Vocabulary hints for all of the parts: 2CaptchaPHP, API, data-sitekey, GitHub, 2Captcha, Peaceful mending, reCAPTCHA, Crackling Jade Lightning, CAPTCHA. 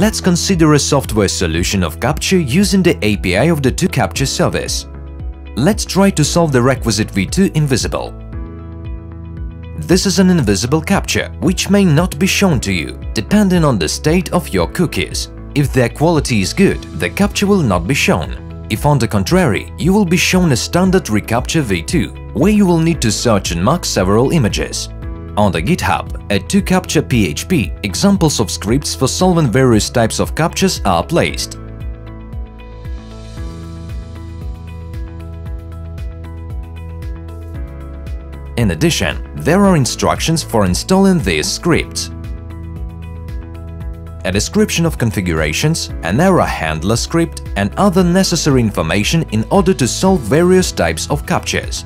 let's consider a software solution of CAPTCHA using the API of the 2CAPTCHA service. Let's try to solve the requisite v2 invisible. This is an invisible CAPTCHA, which may not be shown to you, depending on the state of your cookies. If their quality is good, the CAPTCHA will not be shown. If on the contrary, you will be shown a standard reCAPTCHA v2, where you will need to search and mark several images. On the GitHub, at 2CaptchaPHP, examples of scripts for solving various types of CAPTCHAs are placed. In addition, there are instructions for installing these scripts, a description of configurations, an error handler script and other necessary information in order to solve various types of CAPTCHAs.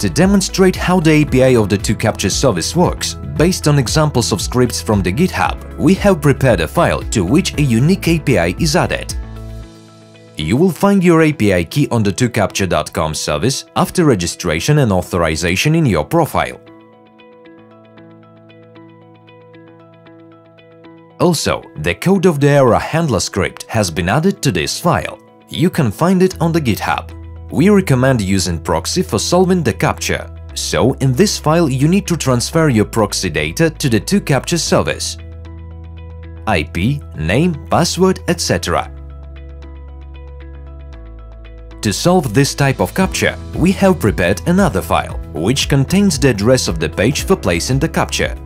To demonstrate how the API of the 2CAPTCHA service works, based on examples of scripts from the GitHub, we have prepared a file to which a unique API is added. You will find your API key on the 2captcha.com service after registration and authorization in your profile. Also, the code of the error handler script has been added to this file. You can find it on the GitHub. We recommend using proxy for solving the CAPTCHA. So, in this file you need to transfer your proxy data to the 2CAPTCHA service. IP, name, password, etc. To solve this type of CAPTCHA, we have prepared another file, which contains the address of the page for placing the CAPTCHA.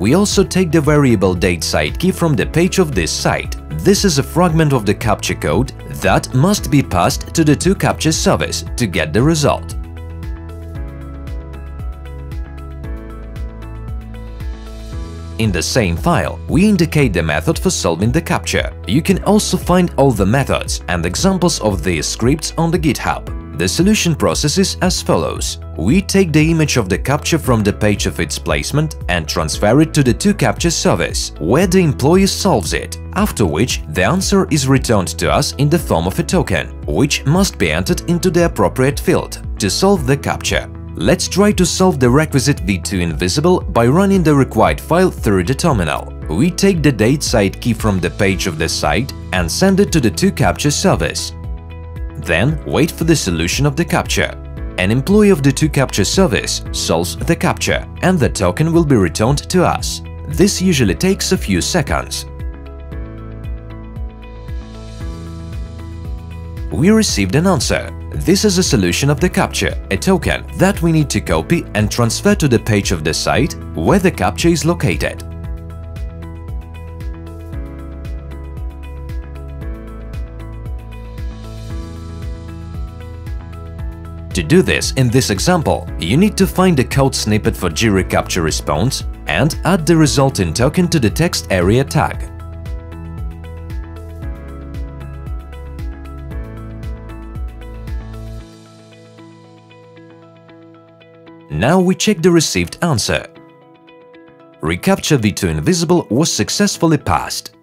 We also take the variable data-sitekey from the page of this site. This is a fragment of the CAPTCHA code that must be passed to the 2CAPTCHA service to get the result. In the same file, we indicate the method for solving the CAPTCHA. You can also find all the methods and examples of these scripts on the GitHub. The solution process is as follows. We take the image of the CAPTCHA from the page of its placement and transfer it to the 2CAPTCHA service, where the employee solves it, after which the answer is returned to us in the form of a token, which must be entered into the appropriate field to solve the CAPTCHA. Let's try to solve the requisite v2 invisible by running the required file through the terminal. We take the data-sitekey from the page of the site and send it to the 2CAPTCHA service. Then wait for the solution of the CAPTCHA. An employee of the 2CAPTCHA service solves the CAPTCHA and the token will be returned to us. This usually takes a few seconds. We received an answer. This is a solution of the CAPTCHA, a token that we need to copy and transfer to the page of the site where the CAPTCHA is located. To do this in this example, you need to find a code snippet for g-recaptcha-response and add the resulting token to the text area tag. Now we check the received answer. reCAPTCHA v2 invisible was successfully passed.